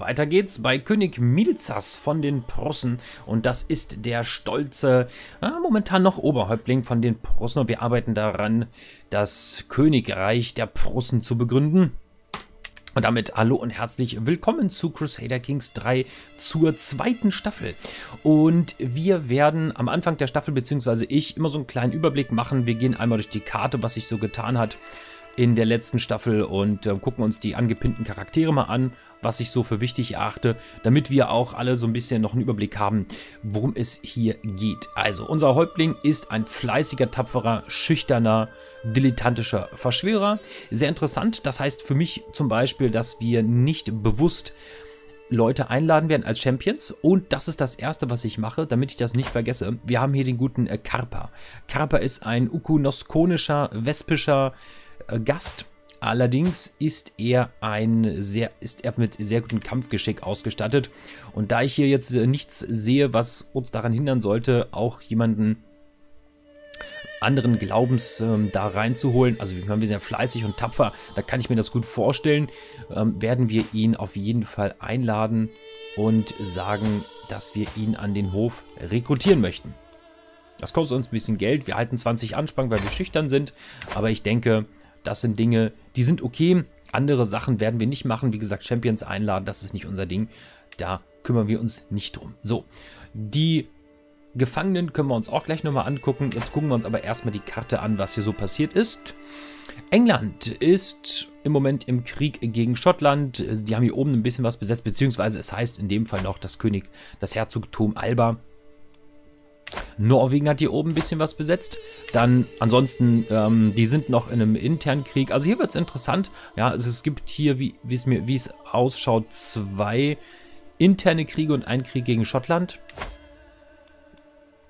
Weiter geht's bei König Milzas von den Preußen und das ist der stolze, momentan noch Oberhäuptling von den Preußen und wir arbeiten daran, das Königreich der Preußen zu begründen. Und damit hallo und herzlich willkommen zu Crusader Kings 3 zur zweiten Staffel. Und wir werden am Anfang der Staffel, beziehungsweise ich, immer so einen kleinen Überblick machen. Wir gehen einmal durch die Karte, was sich so getan hat in der letzten Staffel und gucken uns die angepinnten Charaktere mal an, was ich so für wichtig erachte, damit wir auch alle so ein bisschen noch einen Überblick haben, worum es hier geht. Also, unser Häuptling ist ein fleißiger, tapferer, schüchterner, dilettantischer Verschwörer. Sehr interessant, das heißt für mich zum Beispiel, dass wir nicht bewusst Leute einladen werden als Champions und das ist das erste, was ich mache, damit ich das nicht vergesse. Wir haben hier den guten Karpa. Karpa ist ein ukunoskonischer, wespischer Gast. Allerdings ist er mit sehr gutem Kampfgeschick ausgestattet. Und da ich hier jetzt nichts sehe, was uns daran hindern sollte, auch jemanden anderen Glaubens da reinzuholen, also wir sind ja fleißig und tapfer, da kann ich mir das gut vorstellen, werden wir ihn auf jeden Fall einladen und sagen, dass wir ihn an den Hof rekrutieren möchten. Das kostet uns ein bisschen Geld, wir halten 20 Anspann, weil wir schüchtern sind, aber ich denke, das sind Dinge, die sind okay, andere Sachen werden wir nicht machen, wie gesagt, Champions einladen, das ist nicht unser Ding, da kümmern wir uns nicht drum. So, die Gefangenen können wir uns auch gleich nochmal angucken, jetzt gucken wir uns aber erstmal die Karte an, was hier so passiert ist. England ist im Moment im Krieg gegen Schottland, die haben hier oben ein bisschen was besetzt, beziehungsweise es heißt in dem Fall noch das Herzogtum Alba. Norwegen hat hier oben ein bisschen was besetzt. Dann ansonsten, die sind noch in einem internen Krieg. Also hier wird es interessant. Ja, also es gibt hier, wie es ausschaut, zwei interne Kriege und einen Krieg gegen Schottland.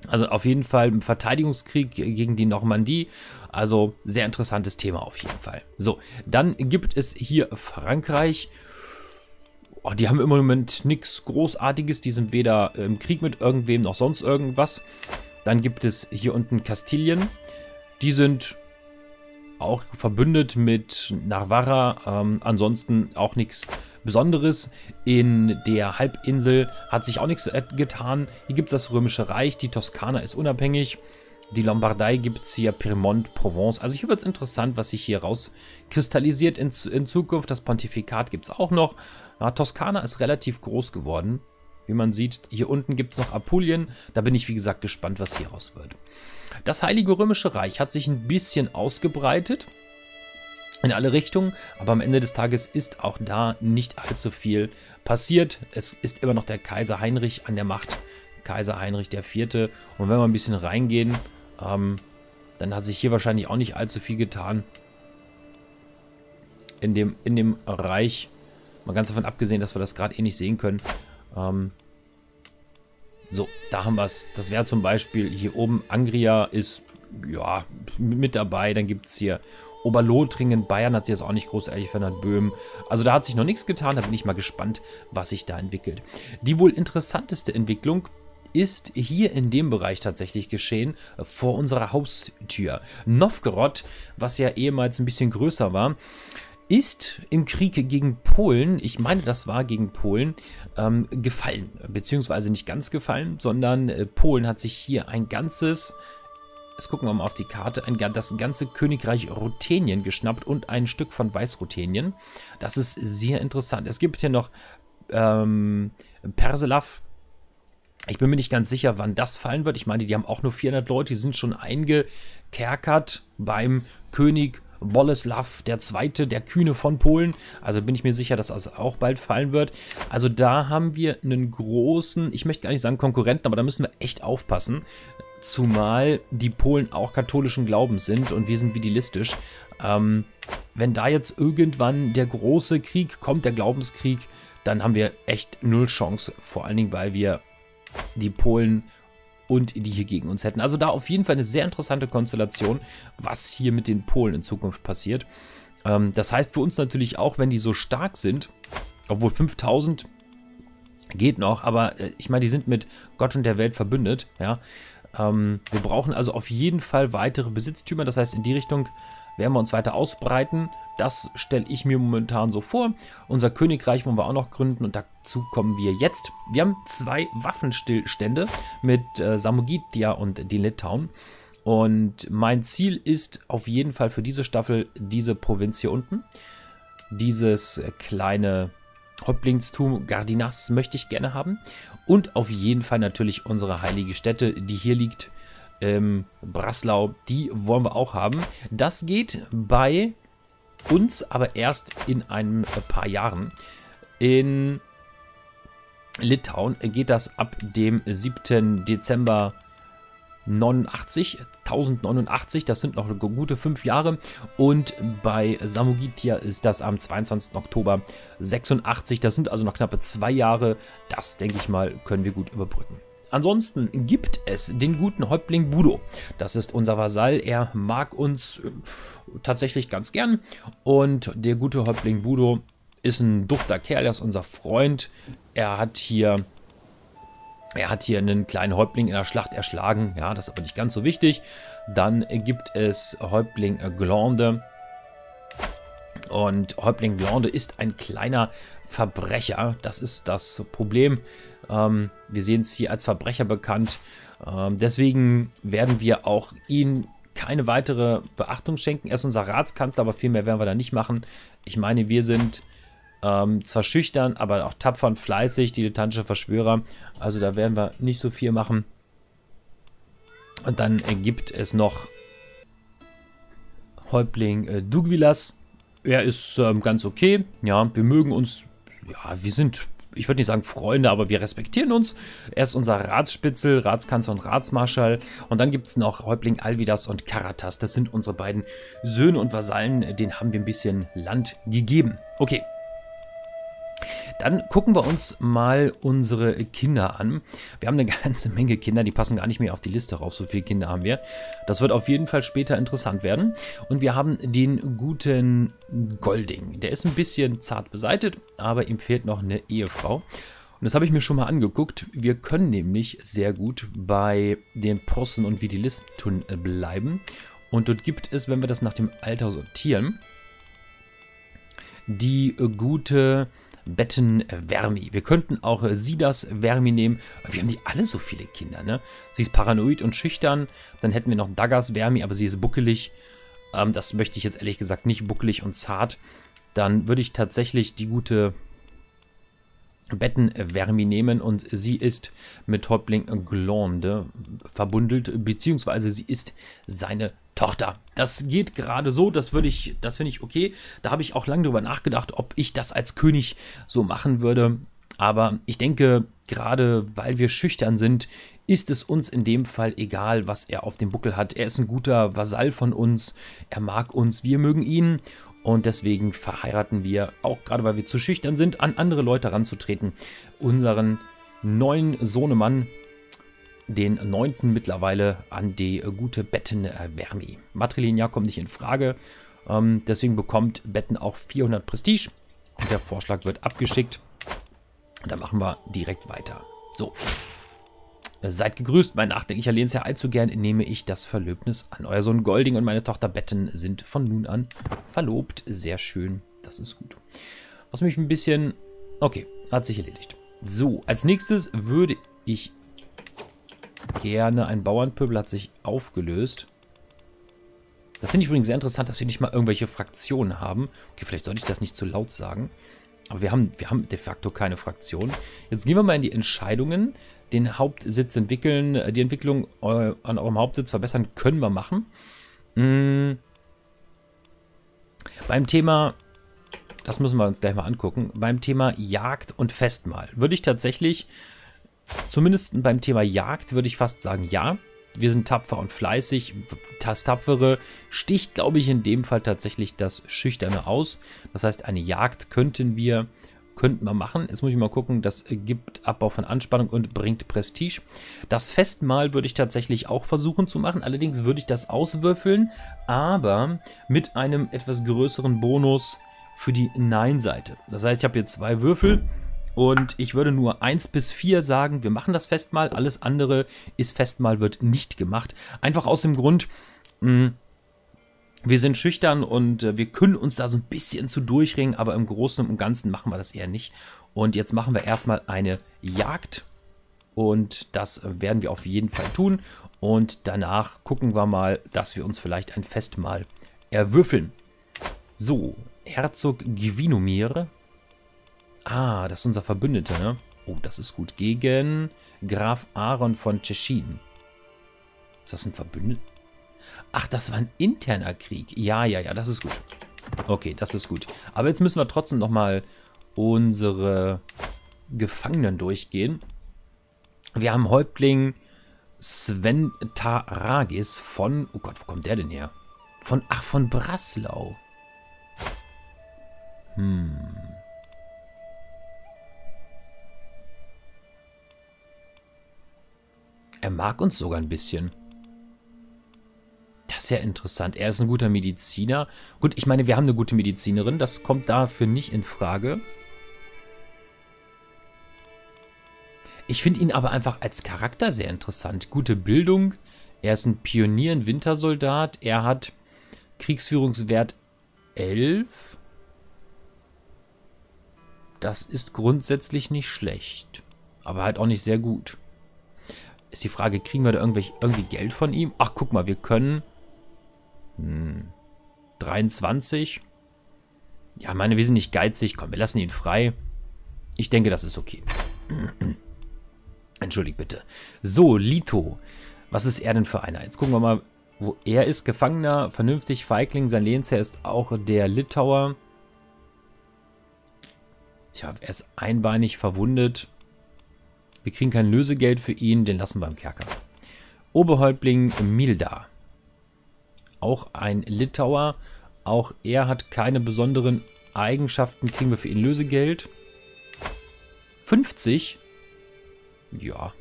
Also auf jeden Fall ein Verteidigungskrieg gegen die Normandie. Also sehr interessantes Thema auf jeden Fall. So, dann gibt es hier Frankreich. Oh, die haben im Moment nichts Großartiges. Die sind weder im Krieg mit irgendwem noch sonst irgendwas. Dann gibt es hier unten Kastilien. Die sind auch verbündet mit Navarra. Ansonsten auch nichts Besonderes. In der Halbinsel hat sich auch nichts getan. Hier gibt es das Römische Reich. Die Toskana ist unabhängig. Die Lombardei gibt es hier, Piemont, Provence. Also hier wird es interessant, was sich hier rauskristallisiert in Zukunft. Das Pontifikat gibt es auch noch. Ja, Toskana ist relativ groß geworden. Wie man sieht, hier unten gibt es noch Apulien. Da bin ich, wie gesagt, gespannt, was hier raus wird. Das Heilige Römische Reich hat sich ein bisschen ausgebreitet. In alle Richtungen. Aber am Ende des Tages ist auch da nicht allzu viel passiert. Es ist immer noch der Kaiser Heinrich an der Macht. Kaiser Heinrich IV. Und wenn wir ein bisschen reingehen, dann hat sich hier wahrscheinlich auch nicht allzu viel getan in dem Reich. Mal ganz davon abgesehen, dass wir das gerade eh nicht sehen können. So, da haben wir es. Das wäre zum Beispiel hier oben. Angria ist ja mit dabei. Dann gibt es hier Oberlothringen. Bayern hat sich jetzt auch nicht großartig verändert. Böhmen. Also da hat sich noch nichts getan. Da bin ich mal gespannt, was sich da entwickelt. Die wohl interessanteste Entwicklung ist hier in dem Bereich tatsächlich geschehen, vor unserer Haustür. Novgorod, was ja ehemals ein bisschen größer war, ist im Krieg gegen Polen, ich meine, das war gegen Polen, gefallen. Beziehungsweise nicht ganz gefallen, sondern Polen hat sich hier ein ganzes, jetzt gucken wir mal auf die Karte, das ganze Königreich Ruthenien geschnappt und ein Stück von Weißruthenien. Das ist sehr interessant. Es gibt hier noch Perselav. Ich bin mir nicht ganz sicher, wann das fallen wird. Ich meine, die haben auch nur 400 Leute, die sind schon eingekerkert beim König Boleslav II., der Kühne von Polen. Also bin ich mir sicher, dass das auch bald fallen wird. Also da haben wir einen großen, ich möchte gar nicht sagen Konkurrenten, aber da müssen wir echt aufpassen. Zumal die Polen auch katholischen Glaubens sind und wir sind vitalistisch. Wenn da jetzt irgendwann der große Krieg kommt, der Glaubenskrieg, dann haben wir echt null Chance. Vor allen Dingen, weil wir die Polen und die hier gegen uns hätten. Also da auf jeden Fall eine sehr interessante Konstellation, was hier mit den Polen in Zukunft passiert. Das heißt für uns natürlich auch, wenn die so stark sind, obwohl 5000 geht noch, aber ich meine, die sind mit Gott und der Welt verbündet. Ja? Wir brauchen also auf jeden Fall weitere Besitztümer, das heißt in die Richtung werden wir uns weiter ausbreiten. Das stelle ich mir momentan so vor. Unser Königreich wollen wir auch noch gründen und dazu kommen wir jetzt. Wir haben zwei Waffenstillstände mit Samogitia und den Litauen. Und mein Ziel ist auf jeden Fall für diese Staffel diese Provinz hier unten. Dieses kleine Häuptlingstum Gardinas möchte ich gerne haben. Und auf jeden Fall natürlich unsere heilige Stätte, die hier liegt, Braslau. Die wollen wir auch haben. Das geht bei uns aber erst in ein paar Jahren. In Litauen geht das ab dem 7. Dezember 1089, das sind noch gute 5 Jahre. Und bei Samogitia ist das am 22. Oktober 86, das sind also noch knappe 2 Jahre. Das, denke ich mal, können wir gut überbrücken. Ansonsten gibt es den guten Häuptling Budo. Das ist unser Vasall. Er mag uns tatsächlich ganz gern. Und der gute Häuptling Budo ist ein dufter Kerl. Er ist unser Freund. Er hat hier einen kleinen Häuptling in der Schlacht erschlagen. Ja, das ist aber nicht ganz so wichtig. Dann gibt es Häuptling Glonde. Und Häuptling Glonde ist ein kleiner Verbrecher. Das ist das Problem. Wir sehen es hier als Verbrecher bekannt. Deswegen werden wir auch ihm keine weitere Beachtung schenken. Er ist unser Ratskanzler, aber viel mehr werden wir da nicht machen. Ich meine, wir sind zwar schüchtern, aber auch tapfer und fleißig, dilettantische Verschwörer. Also da werden wir nicht so viel machen. Und dann gibt es noch Häuptling Dugvilas. Er ist ganz okay. Ja, wir mögen uns. Ja, wir sind, ich würde nicht sagen Freunde, aber wir respektieren uns. Er ist unser Ratsspitzel, Ratskanzler und Ratsmarschall. Und dann gibt es noch Häuptling Alvydas und Caratas. Das sind unsere beiden Söhne und Vasallen. Denen haben wir ein bisschen Land gegeben. Okay. Dann gucken wir uns mal unsere Kinder an. Wir haben eine ganze Menge Kinder, die passen gar nicht mehr auf die Liste rauf. So viele Kinder haben wir. Das wird auf jeden Fall später interessant werden. Und wir haben den guten Golding. Der ist ein bisschen zart beseitet, aber ihm fehlt noch eine Ehefrau. Und das habe ich mir schon mal angeguckt. Wir können nämlich sehr gut bei den Posten und Vitilisten bleiben. Und dort gibt es, wenn wir das nach dem Alter sortieren, die gute Betten-Wermi. Wir könnten auch Sidas-Wermi nehmen. Wir haben die alle so viele Kinder, ne? Sie ist paranoid und schüchtern. Dann hätten wir noch Duggas-Wermi, aber sie ist buckelig. Das möchte ich jetzt ehrlich gesagt nicht, buckelig und zart. Dann würde ich tatsächlich die gute Betten-Wermi nehmen und sie ist mit Häuptling Glonde verbundelt, beziehungsweise sie ist seine Tochter. Das geht gerade so, das finde ich okay. Da habe ich auch lange drüber nachgedacht, ob ich das als König so machen würde. Aber ich denke, gerade weil wir schüchtern sind, ist es uns in dem Fall egal, was er auf dem Buckel hat. Er ist ein guter Vasall von uns, er mag uns, wir mögen ihn. Und deswegen verheiraten wir, auch gerade weil wir zu schüchtern sind, an andere Leute ranzutreten, unseren neuen Sohnemann, den 9. mittlerweile, an die gute Betten-Wermi. Matrilinear kommt nicht in Frage, deswegen bekommt Betten auch 400 Prestige. Und der Vorschlag wird abgeschickt. Da machen wir direkt weiter. So. Seid gegrüßt, mein nachdenklicher Lehnsherr. Allzu gern nehme ich das Verlöbnis an. Euer Sohn Golding und meine Tochter Betten sind von nun an verlobt. Sehr schön, das ist gut. Was mich ein bisschen... Okay, hat sich erledigt. So, als nächstes würde ich gerne... Ein Bauernpöbel hat sich aufgelöst. Das finde ich übrigens sehr interessant, dass wir nicht mal irgendwelche Fraktionen haben. Okay, vielleicht sollte ich das nicht zu laut sagen. Aber wir haben de facto keine Fraktion. Jetzt gehen wir mal in die Entscheidungen. Den Hauptsitz entwickeln, die Entwicklung an eurem Hauptsitz verbessern, können wir machen. Beim Thema, das müssen wir uns gleich mal angucken, beim Thema Jagd und Festmahl würde ich tatsächlich, zumindest beim Thema Jagd würde ich fast sagen, ja, wir sind tapfer und fleißig. Das Tapfere sticht, glaube ich, in dem Fall tatsächlich das Schüchterne aus. Das heißt, eine Jagd könnten wir machen. Jetzt muss ich mal gucken, das gibt Abbau von Anspannung und bringt Prestige. Das Festmahl würde ich tatsächlich auch versuchen zu machen, allerdings würde ich das auswürfeln, aber mit einem etwas größeren Bonus für die Nein-Seite. Das heißt, ich habe hier 2 Würfel und ich würde nur 1 bis 4 sagen, wir machen das Festmahl, alles andere ist Festmahl, wird nicht gemacht. Einfach aus dem Grund, Wir sind schüchtern und wir können uns da so ein bisschen zu durchringen, aber im Großen und Ganzen machen wir das eher nicht. Und jetzt machen wir erstmal eine Jagd und das werden wir auf jeden Fall tun. Und danach gucken wir mal, dass wir uns vielleicht ein Festmahl erwürfeln. So, Herzog Givinumir. Ah, das ist unser Verbündeter, ne? Oh, das ist gut. Gegen Graf Aaron von Tschechien. Ist das ein Verbündeter? Ach, das war ein interner Krieg. Ja, ja, ja, das ist gut. Okay, das ist gut. Aber jetzt müssen wir trotzdem nochmal unsere Gefangenen durchgehen. Wir haben Häuptling Sventaragis von... Oh Gott, wo kommt der denn her? Von... Ach, von Braslau. Er mag uns sogar ein bisschen. Das ist ja interessant. Er ist ein guter Mediziner. Gut, ich meine, wir haben eine gute Medizinerin. Das kommt dafür nicht in Frage. Ich finde ihn aber einfach als Charakter sehr interessant. Gute Bildung. Er ist ein Pionier, ein Wintersoldat. Er hat Kriegsführungswert 11. Das ist grundsätzlich nicht schlecht. Aber halt auch nicht sehr gut. Ist die Frage, kriegen wir da irgendwie Geld von ihm? Ach, guck mal, wir können... 23. Ja, meine, wir sind nicht geizig. Komm, wir lassen ihn frei. Ich denke, das ist okay. Entschuldigt bitte. So, Lito. Was ist er denn für einer? Jetzt gucken wir mal, wo er ist. Gefangener, vernünftig, Feigling. Sein Lehnsherr ist auch der Litauer. Tja, er ist einbeinig verwundet. Wir kriegen kein Lösegeld für ihn, den lassen wir im Kerker. Oberhäuptling Milda. Auch ein Litauer. Auch er hat keine besonderen Eigenschaften. Kriegen wir für ihn Lösegeld. 50. Ja.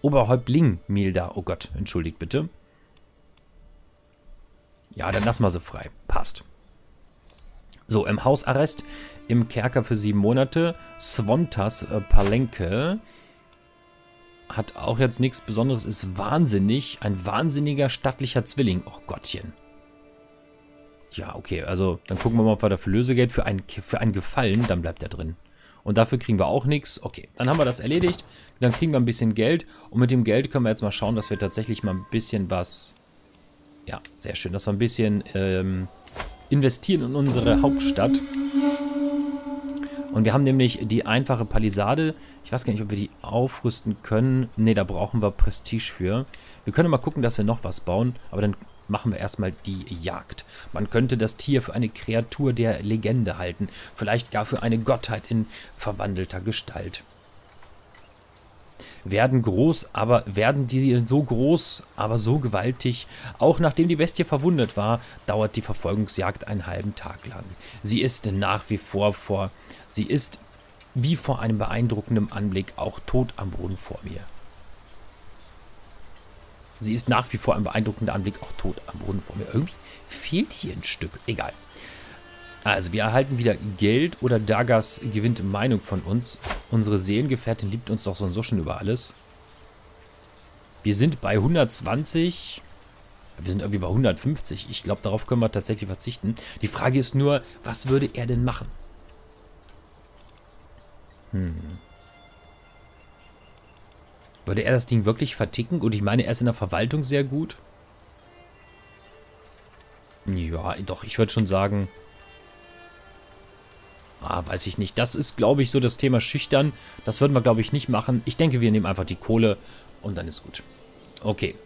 Oberhäuptling Milda. Oh Gott, entschuldigt bitte. Ja, dann lassen wir sie frei. Passt. So, im Hausarrest. Im Kerker für 7 Monate. Swantas Palenke. Hat auch jetzt nichts Besonderes, ist wahnsinnig. Ein wahnsinniger, stattlicher Zwilling. Och Gottchen. Ja, okay, also dann gucken wir mal, ob wir dafür Lösegeld für einen Gefallen, dann bleibt er drin. Und dafür kriegen wir auch nichts. Okay, dann haben wir das erledigt. Dann kriegen wir ein bisschen Geld. Und mit dem Geld können wir jetzt mal schauen, dass wir tatsächlich mal ein bisschen was... Ja, sehr schön, dass wir ein bisschen investieren in unsere Hauptstadt. Und wir haben nämlich die einfache Palisade. Ich weiß gar nicht, ob wir die aufrüsten können. Ne, da brauchen wir Prestige für. Wir können mal gucken, dass wir noch was bauen. Aber dann machen wir erstmal die Jagd. Man könnte das Tier für eine Kreatur der Legende halten. Vielleicht gar für eine Gottheit in verwandelter Gestalt. Werden die so groß, aber so gewaltig. Auch nachdem die Bestie verwundet war, dauert die Verfolgungsjagd einen halben Tag lang. Sie ist wie vor einem beeindruckenden Anblick auch tot am Boden vor mir. Sie ist nach wie vor ein beeindruckender Anblick auch tot am Boden vor mir. Irgendwie fehlt hier ein Stück. Egal. Also, wir erhalten wieder Geld oder Duggas gewinnt Meinung von uns. Unsere Seelengefährtin liebt uns doch so schon über alles. Wir sind bei 120. Wir sind irgendwie bei 150. Ich glaube, darauf können wir tatsächlich verzichten. Die Frage ist nur, was würde er denn machen? Würde er das Ding wirklich verticken? Und ich meine, er ist in der Verwaltung sehr gut. Ja, doch, ich würde schon sagen... Ah, weiß ich nicht. Das ist, glaube ich, so das Thema schüchtern. Das würden wir, glaube ich, nicht machen. Ich denke, wir nehmen einfach die Kohle und dann ist gut. Okay.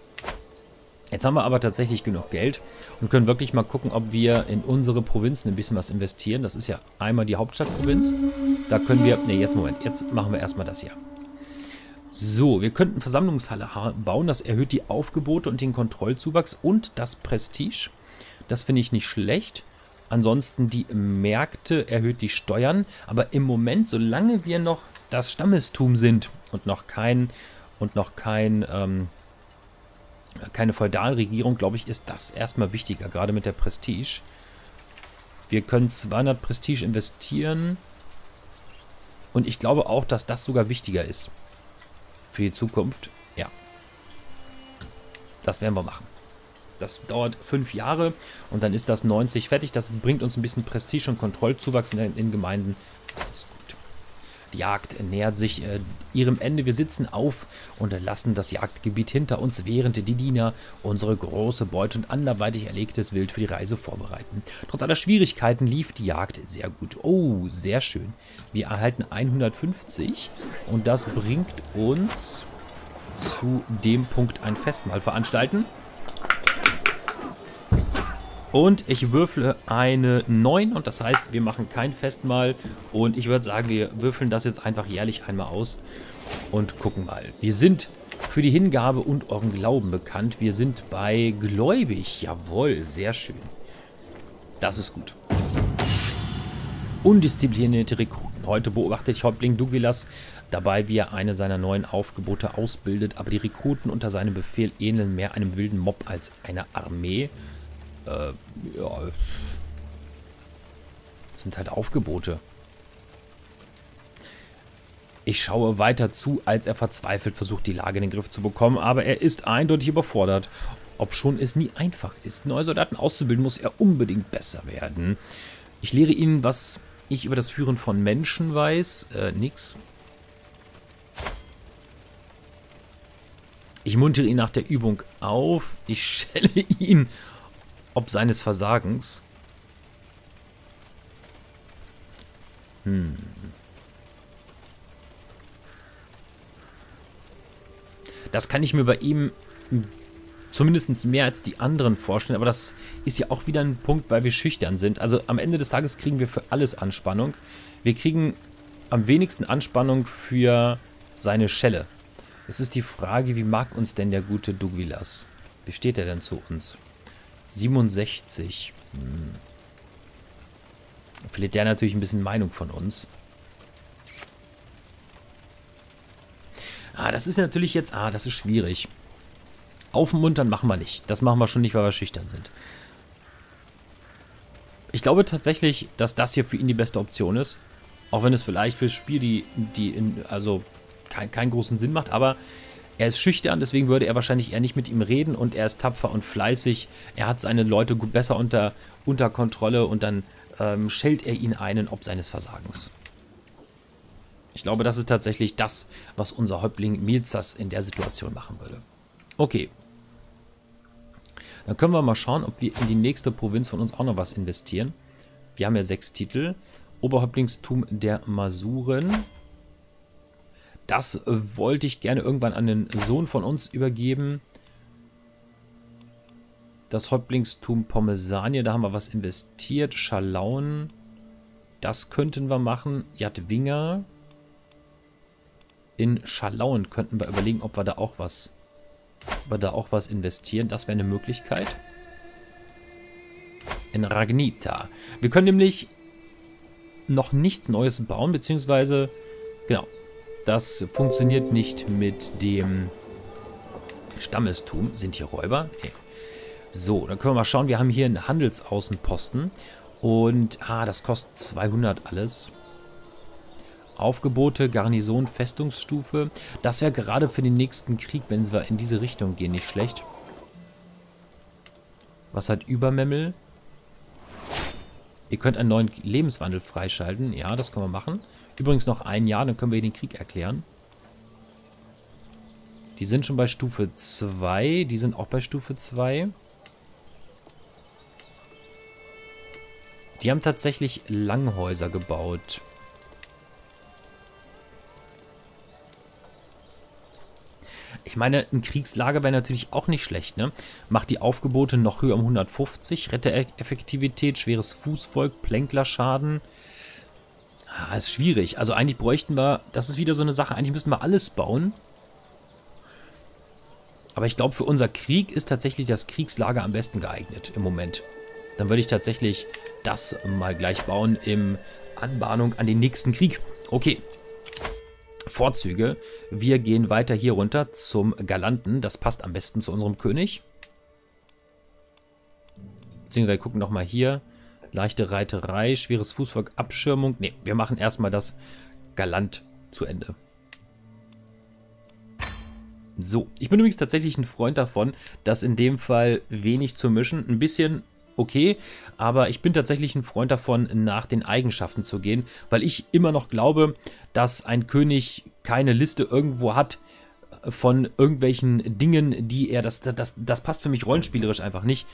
Jetzt haben wir aber tatsächlich genug Geld und können wirklich mal gucken, ob wir in unsere Provinzen ein bisschen was investieren. Das ist ja einmal die Hauptstadtprovinz. Da können wir... Ne, jetzt Moment. Jetzt machen wir erstmal das hier. So, wir könnten Versammlungshalle bauen. Das erhöht die Aufgebote und den Kontrollzuwachs und das Prestige. Das finde ich nicht schlecht. Ansonsten die Märkte erhöht die Steuern. Aber im Moment, solange wir noch das Stammestum sind und keine Feudalregierung, glaube ich, ist das erstmal wichtiger, gerade mit der Prestige. Wir können 200 Prestige investieren. Und ich glaube auch, dass das sogar wichtiger ist für die Zukunft. Ja. Das werden wir machen. Das dauert 5 Jahre und dann ist das 90 fertig. Das bringt uns ein bisschen Prestige und Kontrollzuwachs in Gemeinden. Das ist gut. Die Jagd nähert sich ihrem Ende. Wir sitzen auf und lassen das Jagdgebiet hinter uns, während die Diener unsere große Beute und anderweitig erlegtes Wild für die Reise vorbereiten. Trotz aller Schwierigkeiten lief die Jagd sehr gut. Oh, sehr schön. Wir erhalten 150 und das bringt uns zu dem Punkt, ein Festmahl veranstalten. Und ich würfle eine 9 und das heißt, wir machen kein Festmahl und ich würde sagen, wir würfeln das jetzt einfach jährlich einmal aus und gucken mal. Wir sind für die Hingabe und euren Glauben bekannt. Wir sind bei gläubig, jawohl, sehr schön. Das ist gut. Undisziplinierte Rekruten. Heute beobachte ich Häuptling Dugilas dabei, wie er eine seiner neuen Aufgebote ausbildet, aber die Rekruten unter seinem Befehl ähneln mehr einem wilden Mob als einer Armee. Ja, sind halt Aufgebote. Ich schaue weiter zu, als er verzweifelt versucht, die Lage in den Griff zu bekommen, aber er ist eindeutig überfordert. Obschon es nie einfach ist, neue Soldaten auszubilden, muss er unbedingt besser werden. Ich lehre ihnen, was ich über das Führen von Menschen weiß. Nix. Ich muntere ihn nach der Übung auf. Ich schelle ihn ob seines Versagens. Das kann ich mir bei ihm zumindest mehr als die anderen vorstellen. Aber das ist ja auch wieder ein Punkt, weil wir schüchtern sind. Also am Ende des Tages kriegen wir für alles Anspannung. Wir kriegen am wenigsten Anspannung für seine Schelle. Es ist die Frage, wie mag uns denn der gute Dugilas? Wie steht er denn zu uns? 67. Verliert der natürlich ein bisschen Meinung von uns. Ah, das ist natürlich jetzt... Ah, das ist schwierig. Aufmuntern machen wir nicht. Das machen wir schon nicht, weil wir schüchtern sind. Ich glaube tatsächlich, dass das hier für ihn die beste Option ist. Auch wenn es vielleicht fürs Spiel keinen großen Sinn macht, aber... Er ist schüchtern, deswegen würde er wahrscheinlich eher nicht mit ihm reden und er ist tapfer und fleißig. Er hat seine Leute besser unter Kontrolle und dann schellt er ihn einen ob seines Versagens. Ich glaube, das ist tatsächlich das, was unser Häuptling Milzas in der Situation machen würde. Okay. Dann können wir mal schauen, ob wir in die nächste Provinz von uns auch noch was investieren. Wir haben ja 6 Titel. Oberhäuptlingstum der Masuren. Das wollte ich gerne irgendwann an den Sohn von uns übergeben. Das Häuptlingstum Pommesania, da haben wir was investiert. Schalaun, das könnten wir machen. Jadwinger. In Schalaun könnten wir überlegen, ob wir da auch was investieren. Das wäre eine Möglichkeit. In Ragnita. Wir können nämlich noch nichts Neues bauen, beziehungsweise, genau. Das funktioniert nicht mit dem Stammestum. Sind hier Räuber? Nee. So, dann können wir mal schauen. Wir haben hier einen Handelsaußenposten. Und, das kostet 200 alles. Aufgebote, Garnison, Festungsstufe. Das wäre gerade für den nächsten Krieg, wenn wir in diese Richtung gehen, nicht schlecht. Was hat Übermemmel? Ihr könnt einen neuen Lebenswandel freischalten. Ja, das können wir machen. Übrigens noch 1 Jahr, dann können wir den Krieg erklären. Die sind schon bei Stufe 2. Die sind auch bei Stufe 2. Die haben tatsächlich Langhäuser gebaut. Ich meine, ein Kriegslager wäre natürlich auch nicht schlecht, ne? Macht die Aufgebote noch höher um 150. Rettereffektivität, schweres Fußvolk, Plänklerschaden. Das ist schwierig. Also eigentlich bräuchten wir... Das ist wieder so eine Sache. Eigentlich müssen wir alles bauen. Aber ich glaube, für unser Krieg ist tatsächlich das Kriegslager am besten geeignet im Moment. Dann würde ich tatsächlich das mal gleich bauen in Anbahnung an den nächsten Krieg. Okay. Vorzüge. Wir gehen weiter hier runter zum Galanten. Das passt am besten zu unserem König. Beziehungsweise gucken nochmal hier. Leichte Reiterei, schweres Fußvolk, Abschirmung. Ne, wir machen erstmal das Galant zu Ende. So, ich bin übrigens tatsächlich ein Freund davon, das in dem Fall wenig zu mischen. Ein bisschen okay, aber ich bin tatsächlich ein Freund davon, nach den Eigenschaften zu gehen, weil ich immer noch glaube, dass ein König keine Liste irgendwo hat von irgendwelchen Dingen, die er, das passt für mich rollenspielerisch einfach nicht,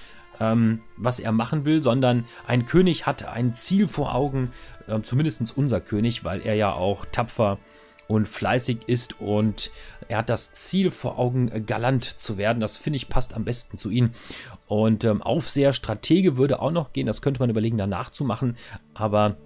was er machen will, sondern ein König hat ein Ziel vor Augen, zumindest unser König, weil er ja auch tapfer und fleißig ist und er hat das Ziel vor Augen, galant zu werden. Das finde ich passt am besten zu ihm. Und Aufseher, Stratege würde auch noch gehen, das könnte man überlegen, danach zu machen, aber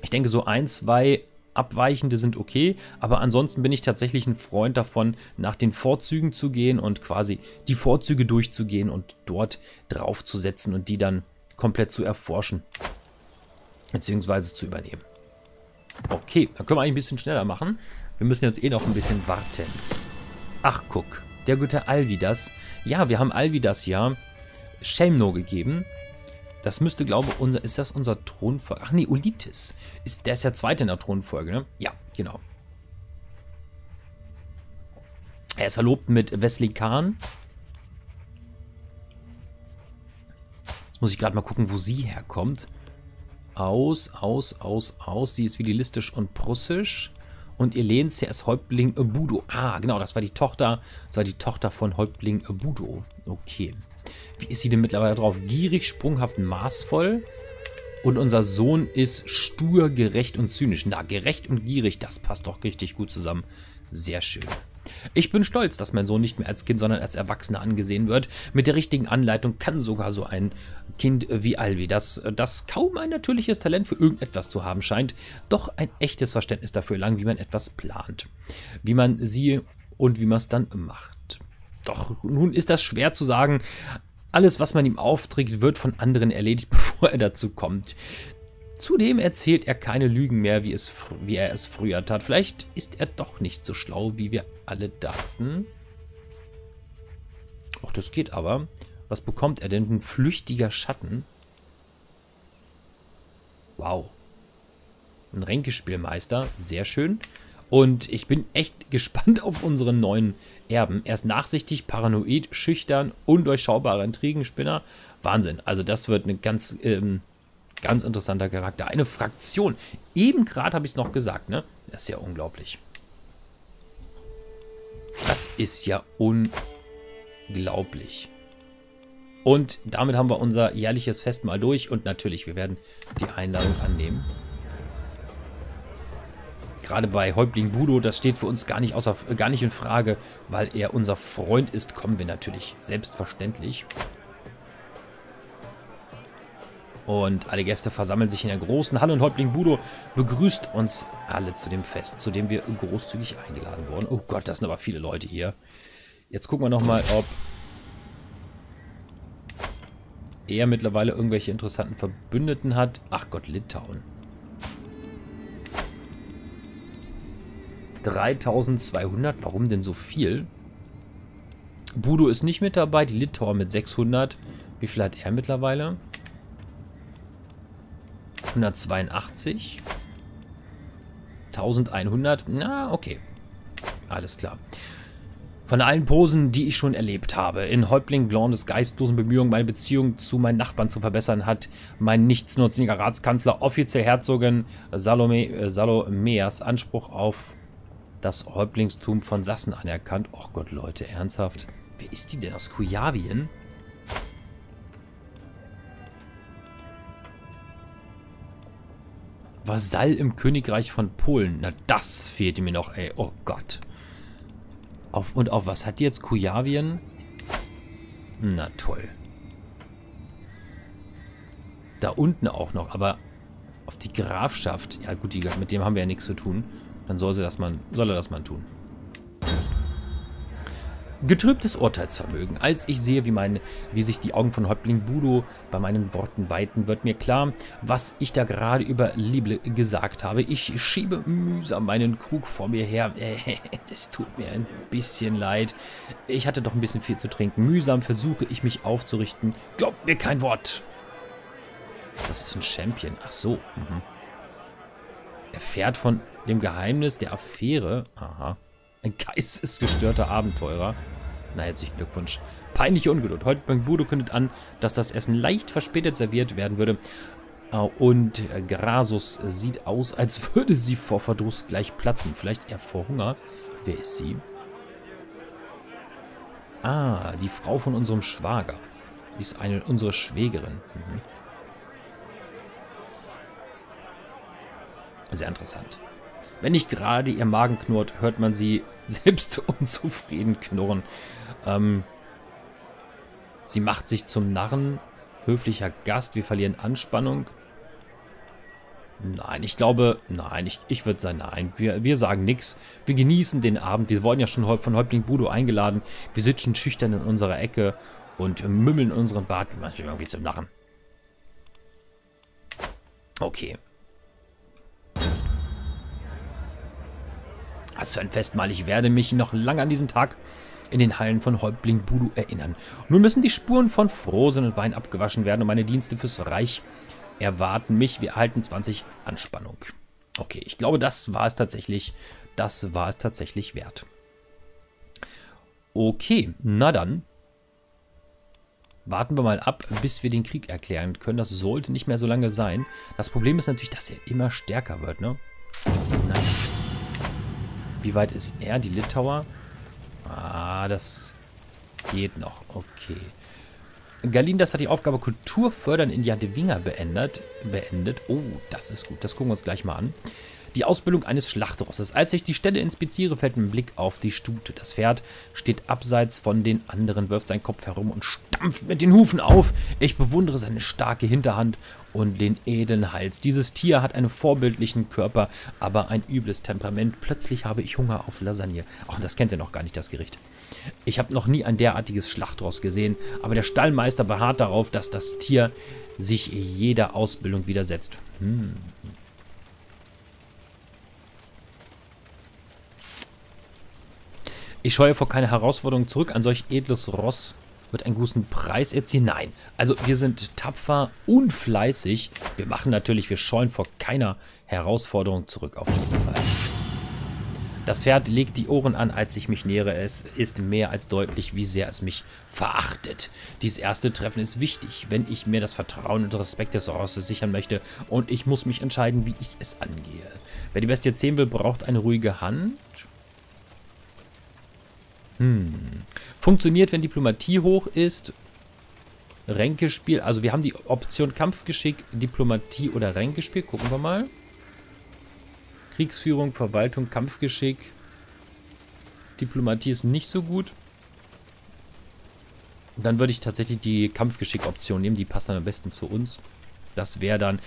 ich denke so ein, zwei Abweichende sind okay, aber ansonsten bin ich tatsächlich ein Freund davon, nach den Vorzügen zu gehen und quasi die Vorzüge durchzugehen und dort draufzusetzen und die dann komplett zu erforschen, beziehungsweise zu übernehmen. Okay, dann können wir eigentlich ein bisschen schneller machen. Wir müssen jetzt eh noch ein bisschen warten. Ach, guck, der gute Alvydas. Ja, wir haben Alvydas ja Schelmno gegeben. Das müsste, glaube ich, ist das unser Thronfolger? Ach nee, Ulithis. Der ist ja zweite in der Thronfolge, ne? Ja, genau. Er ist verlobt mit Wesley Khan. Jetzt muss ich gerade mal gucken, wo sie herkommt. Aus. Sie ist vitalistisch und prussisch. Und ihr Lehnsherr ist Häuptling Budo. Ah, genau, das war die Tochter von Häuptling Budo. Okay. Wie ist sie denn mittlerweile drauf? Gierig, sprunghaft, maßvoll. Und unser Sohn ist stur, gerecht und zynisch. Na, gerecht und gierig, das passt doch richtig gut zusammen. Sehr schön. Ich bin stolz, dass mein Sohn nicht mehr als Kind, sondern als Erwachsener angesehen wird. Mit der richtigen Anleitung kann sogar so ein Kind wie Alvydas, das kaum ein natürliches Talent für irgendetwas zu haben scheint, doch ein echtes Verständnis dafür erlangen, wie man etwas plant, wie man sie und wie man es dann macht. Doch nun ist das schwer zu sagen. Alles, was man ihm aufträgt, wird von anderen erledigt, bevor er dazu kommt. Zudem erzählt er keine Lügen mehr, wie er es früher tat. Vielleicht ist er doch nicht so schlau, wie wir alle dachten. Ach, das geht aber. Was bekommt er denn? Ein flüchtiger Schatten. Wow. Ein Ränkespielmeister. Sehr schön. Und ich bin echt gespannt auf unseren neuen Erben. Er ist nachsichtig, paranoid, schüchtern, undurchschaubarer Intrigenspinner. Wahnsinn. Also das wird ein ganz, ganz interessanter Charakter. Eine Fraktion. Eben gerade habe ich es noch gesagt, ne? Das ist ja unglaublich. Das ist ja unglaublich. Und damit haben wir unser jährliches Fest mal durch. Und natürlich, wir werden die Einladung annehmen. Gerade bei Häuptling Budo, das steht für uns gar nicht in Frage, weil er unser Freund ist, kommen wir natürlich selbstverständlich. Und alle Gäste versammeln sich in der großen Halle und Häuptling Budo begrüßt uns alle zu dem Fest, zu dem wir großzügig eingeladen wurden. Oh Gott, das sind aber viele Leute hier. Jetzt gucken wir nochmal, ob er mittlerweile irgendwelche interessanten Verbündeten hat. Ach Gott, Litauen. 3200, warum denn so viel? Budo ist nicht mit dabei, die Litauer mit 600. Wie viel hat er mittlerweile? 182. 1100, na okay. Alles klar. Von allen Posen, die ich schon erlebt habe, in Häuptling Glondes geistlosen Bemühungen, meine Beziehung zu meinen Nachbarn zu verbessern, hat mein nichtsnutziger Ratskanzler offiziell Herzogin Salomeas Anspruch auf das Häuptlingstum von Sassen anerkannt. Och Gott, Leute, ernsthaft? Wer ist die denn aus Kujawien? Vasall im Königreich von Polen. Na, das fehlte mir noch, ey. Oh Gott. Und auf was hat die jetzt Kujawien? Na toll. Da unten auch noch, aber auf die Grafschaft. Ja gut, mit dem haben wir ja nichts zu tun. Dann soll er das mal tun. Getrübtes Urteilsvermögen. Als ich sehe, wie sich die Augen von Häuptling Budo bei meinen Worten weiten, wird mir klar, was ich da gerade über Liebe gesagt habe. Ich schiebe mühsam meinen Krug vor mir her. Das tut mir ein bisschen leid. Ich hatte doch ein bisschen viel zu trinken. Mühsam versuche ich mich aufzurichten. Glaubt mir kein Wort. Das ist ein Champion. Ach so. Mhm. Er fährt von dem Geheimnis der Affäre. Aha. Ein geistesgestörter Abenteurer. Na, herzlichen Glückwunsch. Peinliche Ungeduld. Häuptling Budo kündet an, dass das Essen leicht verspätet serviert werden würde. Und Grasus sieht aus, als würde sie vor Verdruss gleich platzen. Vielleicht eher vor Hunger. Wer ist sie? Ah, die Frau von unserem Schwager. Die ist eine unserer Schwägerin. Mhm. Sehr interessant. Wenn nicht gerade ihr Magen knurrt, hört man sie selbst unzufrieden knurren. Sie macht sich zum Narren. Höflicher Gast, wir verlieren Anspannung. Nein, ich glaube, nein, ich würde sagen, nein. Wir sagen nichts. Wir genießen den Abend. Wir wurden ja schon von Häuptling Budo eingeladen. Wir sitzen schüchtern in unserer Ecke und mümmeln in unseren Bart. Wir machen irgendwie zum Narren. Okay. Was für ein Festmahl. Ich werde mich noch lange an diesen Tag in den Hallen von Häuptling Budo erinnern. Nun müssen die Spuren von Frohsinn und Wein abgewaschen werden und meine Dienste fürs Reich erwarten mich. Wir erhalten 20 Anspannung. Okay, ich glaube, das war es tatsächlich. Das war es tatsächlich wert. Okay, na dann. Warten wir mal ab, bis wir den Krieg erklären können. Das sollte nicht mehr so lange sein. Das Problem ist natürlich, dass er immer stärker wird, ne? Nein. Wie weit ist er? Die Litauer? Ah, das geht noch. Okay. Gardinas hat die Aufgabe Kultur fördern in Jadwinger beendet. Oh, das ist gut. Das gucken wir uns gleich mal an. Die Ausbildung eines Schlachtrosses. Als ich die Stelle inspiziere, fällt mein Blick auf die Stute. Das Pferd steht abseits von den anderen, wirft seinen Kopf herum und stampft mit den Hufen auf. Ich bewundere seine starke Hinterhand und den edlen Hals. Dieses Tier hat einen vorbildlichen Körper, aber ein übles Temperament. Plötzlich habe ich Hunger auf Lasagne. Ach, das kennt ihr noch gar nicht, das Gericht. Ich habe noch nie ein derartiges Schlachtross gesehen, aber der Stallmeister beharrt darauf, dass das Tier sich jeder Ausbildung widersetzt. Hm. Ich scheue vor keine Herausforderung zurück. An solch edles Ross wird einen guten Preis erzielen. Nein, also wir sind tapfer und fleißig. Wir machen natürlich, wir scheuen vor keiner Herausforderung zurück, auf jeden Fall. Das Pferd legt die Ohren an, als ich mich nähere. Es ist mehr als deutlich, wie sehr es mich verachtet. Dieses erste Treffen ist wichtig, wenn ich mir das Vertrauen und Respekt des Rosses sichern möchte. Und ich muss mich entscheiden, wie ich es angehe. Wer die Bestie zähmen will, braucht eine ruhige Hand. Funktioniert, wenn Diplomatie hoch ist. Ränkespiel. Also wir haben die Option Kampfgeschick, Diplomatie oder Ränkespiel. Gucken wir mal. Kriegsführung, Verwaltung, Kampfgeschick. Diplomatie ist nicht so gut. Dann würde ich tatsächlich die Kampfgeschick-Option nehmen. Die passt dann am besten zu uns. Das wäre dann...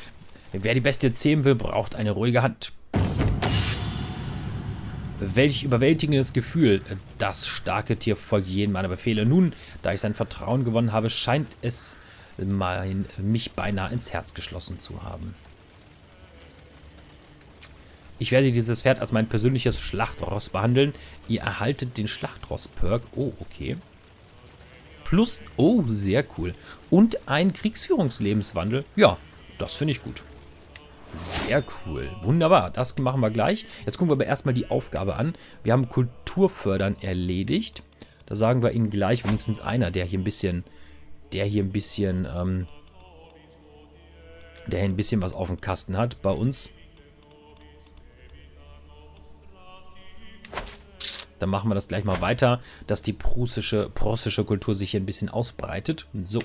Wer die Bestie zähmen will, braucht eine ruhige Hand. Welch überwältigendes Gefühl. Das starke Tier folgt jedem meiner Befehle. Nun, da ich sein Vertrauen gewonnen habe, scheint es mich beinahe ins Herz geschlossen zu haben. Ich werde dieses Pferd als mein persönliches Schlachtross behandeln. Ihr erhaltet den Schlachtross-Perk. Oh, okay. Plus, oh, sehr cool. Und ein Kriegsführungslebenswandel. Ja, das finde ich gut. Sehr cool. Wunderbar. Das machen wir gleich. Jetzt gucken wir aber erstmal die Aufgabe an. Wir haben Kulturfördern erledigt. Da sagen wir Ihnen gleich wenigstens einer, der hier ein bisschen was auf dem Kasten hat bei uns. Dann machen wir das gleich mal weiter, dass die preußische Kultur sich hier ein bisschen ausbreitet. So.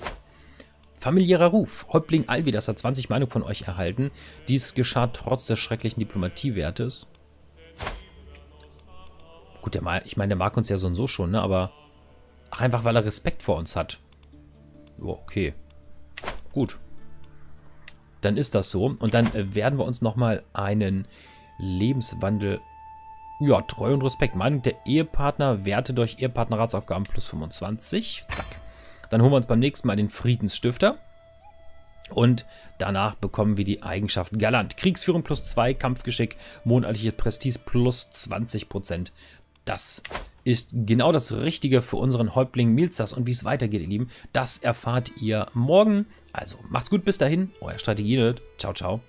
Familiärer Ruf. Häuptling Alvydas hat 20 Meinungen von euch erhalten. Dies geschah trotz des schrecklichen Diplomatiewertes. Gut, ich meine, der mag uns ja so und so schon, ne? Aber ach, einfach, weil er Respekt vor uns hat. Oh, okay. Gut. Dann ist das so. Und dann werden wir uns nochmal einen Lebenswandel... Ja, Treue und Respekt. Meinung der Ehepartner. Werte durch Ehepartnerratsaufgaben plus 25. Zack. Dann holen wir uns beim nächsten Mal den Friedensstifter. Und danach bekommen wir die Eigenschaft Galant. Kriegsführung plus 2, Kampfgeschick, monatliche Prestige plus 20%. Das ist genau das Richtige für unseren Häuptling Milzas. Und wie es weitergeht, ihr Lieben, das erfahrt ihr morgen. Also macht's gut, bis dahin. Euer Strategie-Nerd. Ciao, ciao.